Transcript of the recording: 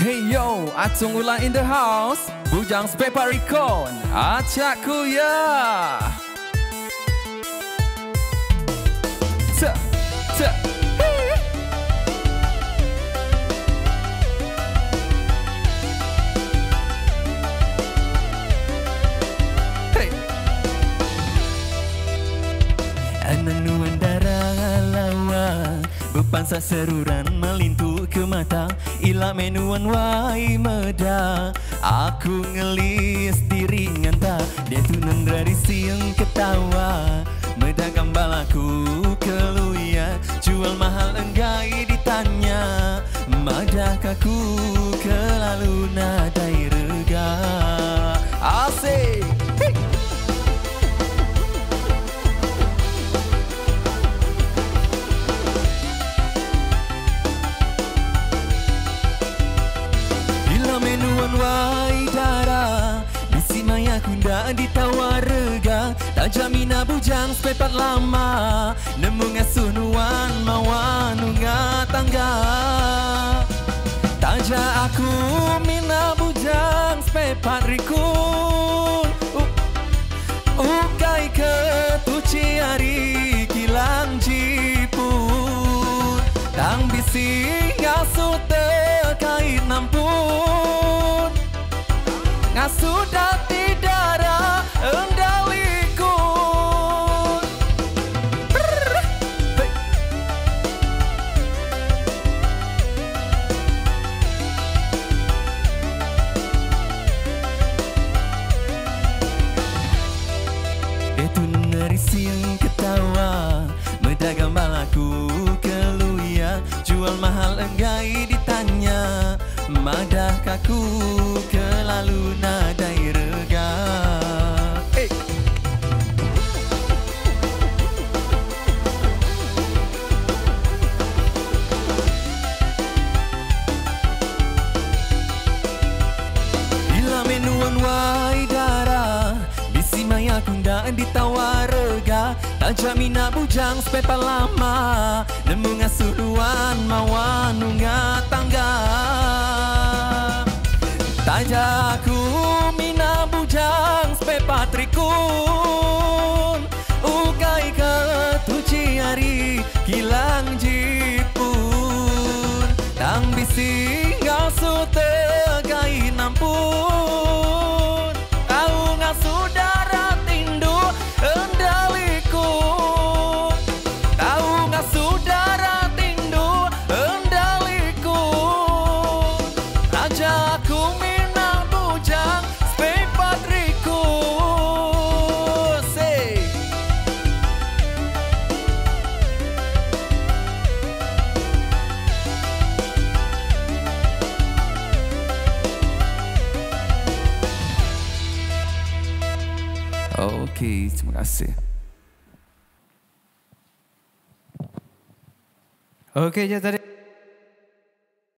Hey yo, Atong Ulan in the house, Bujang Sparepart Recond, acakku ya. Nanuan darah lawa, bepansa seruran melintu ke mata. Ila menuan wai meda, aku ngelis diri nganta. Dia tunan dari siang ketawa, meda gambal aku keluya. Jual mahal enggai ditanya, madah kaku kelalu nadai rega. Asik. Menuan wai darah, bisi maya kunda ditawar rega. Tak jamina Bujang Sparepart lama, nemu ngasuh nuan mawan nunga tangga. Taja aku mina Bujang Sparepart Recond, ukai ketuci hari kilang jipun. Tang bisi ngasuh terkait nampun, sudah tidak ada endaliku. Itu nari siang ketawa, medagang balaku keluya. Jual mahal enggai ditanya, madah kaku kelalu nadai rega. Hey. Bila menuan wai darah, bisi maya kunda ditawar rega. Tak jamina Bujang Sparepart lama, nemu ngasuh duan mawan nunga tangga. Taja aku mina Bujang Sparepart Recond, ukai ketuci hari kilang jipun. Tang bisi ngasuh tegai nampun, kau ngasuh darah tindu endaliku. Kau ngasuh darah tindu endaliku. Taja aku mina Oke, terima kasih. Oke, ya tadi.